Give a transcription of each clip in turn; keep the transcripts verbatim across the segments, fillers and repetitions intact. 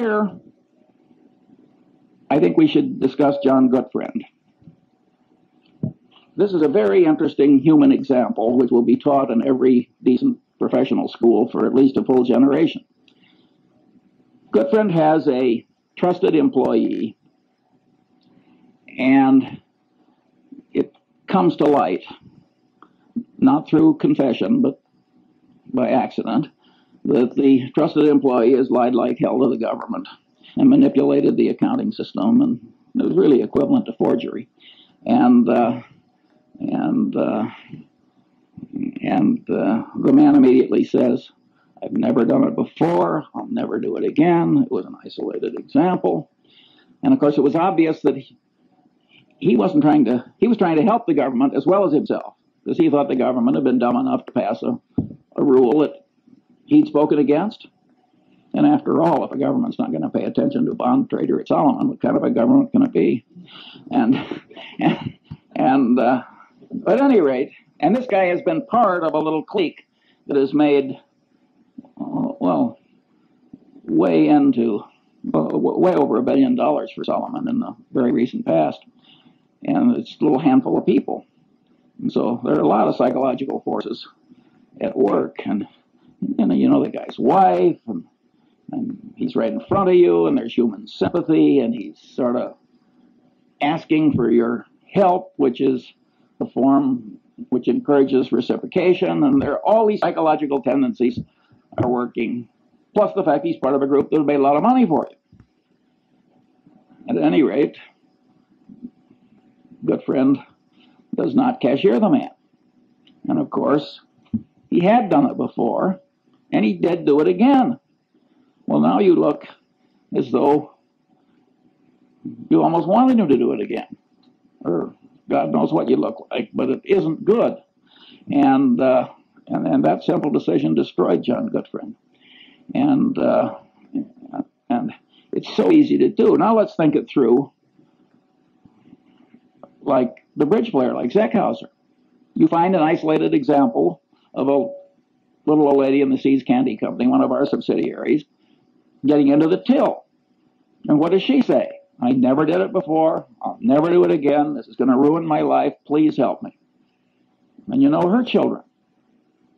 here, I think we should discuss John Gutfreund. This is a very interesting human example, which will be taught in every decent professional school for at least a full generation. Gutfreund has a trusted employee, and it comes to light, not through confession, but by accident, that the trusted employee has lied like hell to the government and manipulated the accounting system, and it was really equivalent to forgery. And uh, and uh, and uh, the man immediately says, "I've never done it before. I'll never do it again. It was an isolated example." And of course, it was obvious that he, he wasn't trying to. He was trying to help the government as well as himself, because he thought the government had been dumb enough to pass a, a rule that he'd spoken against. And after all, if a government's not going to pay attention to a bond trader at Salomon, what kind of a government can it be? And and, and uh, at any rate, and this guy has been part of a little clique that has made, uh, well, way into, uh, way over a billion dollars for Salomon in the very recent past. And it's a little handful of people. And so there are a lot of psychological forces at work. And, and you know, the guy's wife, and, and he's right in front of you, and there's human sympathy, and he's sort of asking for your help, which is the form which encourages reciprocation, and there are all these psychological tendencies are working, plus the fact he's part of a group that'll make a lot of money for you. At any rate, Gutfreund does not cashier the man. And of course, he had done it before, and he did do it again. Well, now you look as though you almost wanted him to do it again, or God knows what you look like, but it isn't good. And uh, and, and that simple decision destroyed John Gutfreund. And uh, and it's so easy to do. Now let's think it through. Like the bridge player, like Zeckhauser, you find an isolated example of a little old lady in the See's Candy Company, one of our subsidiaries, getting into the till. And what does she say? I never did it before. I'll never do it again. This is going to ruin my life. Please help me. And you know her children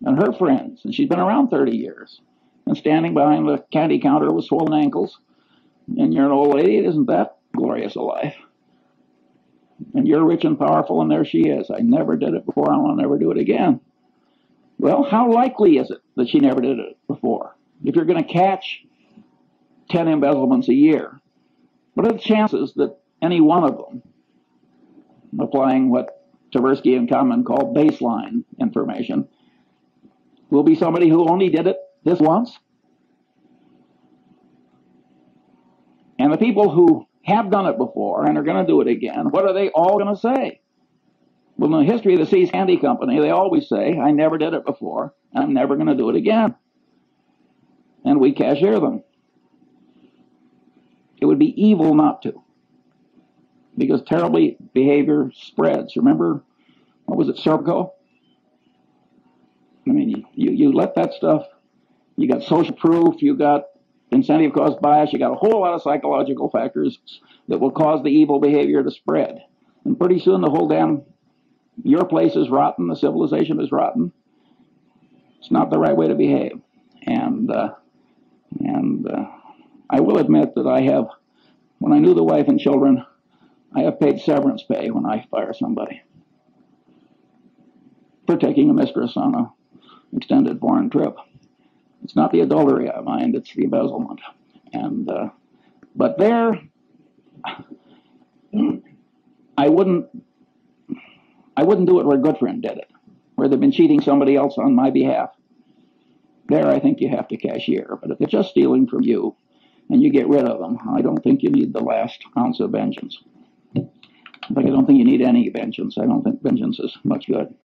and her friends. And she's been around thirty years. And standing behind the candy counter with swollen ankles. And you're an old lady. It isn't that glorious a life. And you're rich and powerful, and there she is. I never did it before. I'll never do it again. Well, how likely is it that she never did it before? If you're going to catch ten embezzlements a year, what are the chances that any one of them, applying what Tversky and Kahneman call baseline information, will be somebody who only did it this once? And the people who have done it before and are going to do it again, what are they all going to say? Well, in the history of the See's Candy Company, they always say, I never did it before, and I'm never going to do it again. And we cashier them. It would be evil not to, because terrible behavior spreads. Remember, what was it, Cerco? I mean, you, you let that stuff, you got social proof, you got incentive cost bias, you got a whole lot of psychological factors that will cause the evil behavior to spread. And pretty soon the whole damn, your place is rotten, the civilization is rotten. It's not the right way to behave. And, uh, and, uh, I will admit that I have, when I knew the wife and children, I have paid severance pay when I fire somebody for taking a mistress on an extended foreign trip. It's not the adultery I mind, it's the embezzlement. And, uh, but there, I wouldn't, I wouldn't do it where Gutfreund did it, where they've been cheating somebody else on my behalf. There, I think you have to cashier, but if they're just stealing from you, and you get rid of them, I don't think you need the last ounce of vengeance. In fact, I don't think you need any vengeance. I don't think vengeance is much good.